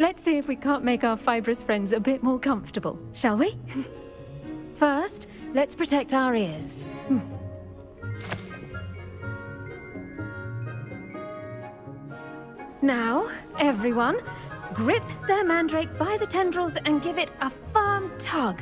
Let's see if we can't make our fibrous friends a bit more comfortable, shall we? First, let's protect our ears. Now, everyone, grip their mandrake by the tendrils and give it a firm tug.